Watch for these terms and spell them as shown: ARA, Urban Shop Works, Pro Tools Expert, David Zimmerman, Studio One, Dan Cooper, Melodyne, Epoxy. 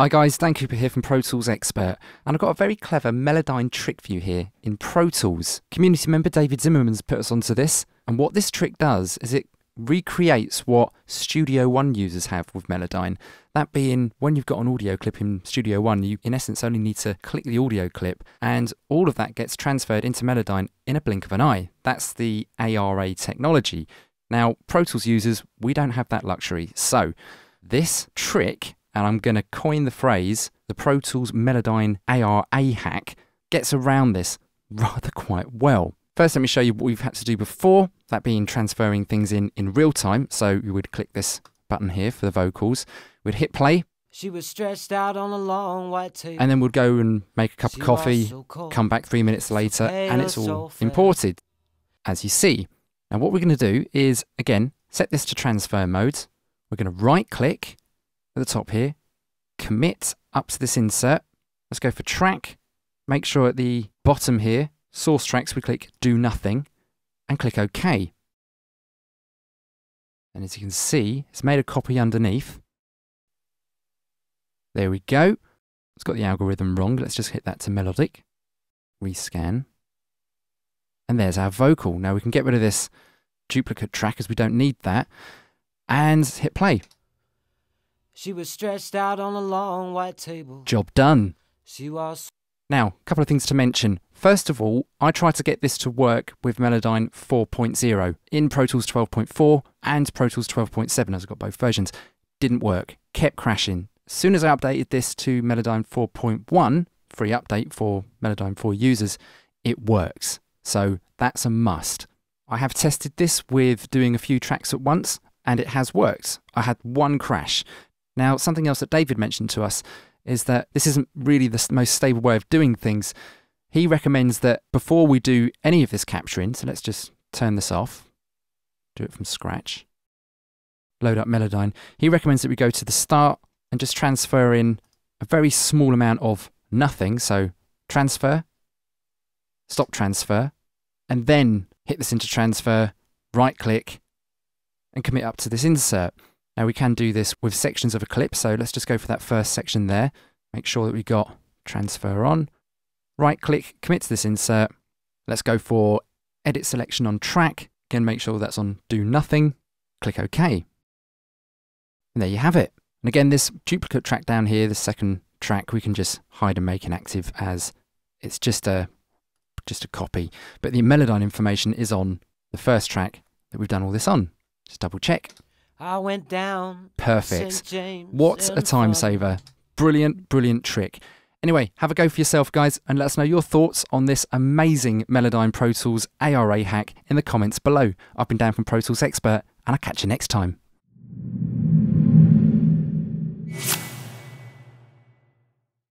Hi guys, Dan Cooper here from Pro Tools Expert, and I've got a very clever Melodyne trick for you here in Pro Tools. Community member David Zimmerman's put us onto this, and what this trick does is it recreates what Studio One users have with Melodyne. That being, when you've got an audio clip in Studio One, you in essence only need to click the audio clip and all of that gets transferred into Melodyne in a blink of an eye. That's the ARA technology. Now, Pro Tools users, we don't have that luxury. So this trick, and I'm going to coin the phrase, the Pro Tools Melodyne ARA hack, gets around this rather quite well. First, let me show you what we've had to do before, that being transferring things in real time. So you would click this button here for the vocals, we'd hit play. She was stretched out on a long white table. And then we'd go and make a cup of coffee, come back 3 minutes later, and it's all imported, as you see. Now what we're going to do is, again, set this to transfer mode. We're going to right click at the top here, commit up to this insert. Let's go for track. Make sure at the bottom here, source tracks, we click do nothing and click OK. And as you can see, it's made a copy underneath. There we go. It's got the algorithm wrong. Let's just hit that to melodic. Rescan. And there's our vocal. Now we can get rid of this duplicate track as we don't need that. And hit play. She was stretched out on a long white table. Job done. She was. Now, a couple of things to mention. First of all, I try to get this to work with Melodyne 4.0 in Pro Tools 12.4 and Pro Tools 12.7, as I've got both versions. Didn't work, kept crashing. As soon as I updated this to Melodyne 4.1, free update for Melodyne 4 users, it works. So that's a must. I have tested this with doing a few tracks at once and it has worked. I had one crash. Now, something else that David mentioned to us is that this isn't really the most stable way of doing things. He recommends that before we do any of this capturing, so let's just turn this off, do it from scratch, load up Melodyne. He recommends that we go to the start and just transfer in a very small amount of nothing. So transfer, stop transfer, and then hit this into transfer, right click, and commit up to this insert. Now we can do this with sections of a clip, so let's just go for that first section there. Make sure that we got transfer on. Right click, commit to this insert. Let's go for edit selection on track. Again, make sure that's on do nothing. Click OK. And there you have it. And again, this duplicate track down here, the second track, we can just hide and make inactive as it's just a copy. But the Melodyne information is on the first track that we've done all this on. Just double check. I went down. Perfect. What a time saver. Brilliant, brilliant trick. Anyway, have a go for yourself, guys, and let us know your thoughts on this amazing Melodyne Pro Tools ARA hack in the comments below. I've been Dan from Pro Tools Expert, and I'll catch you next time.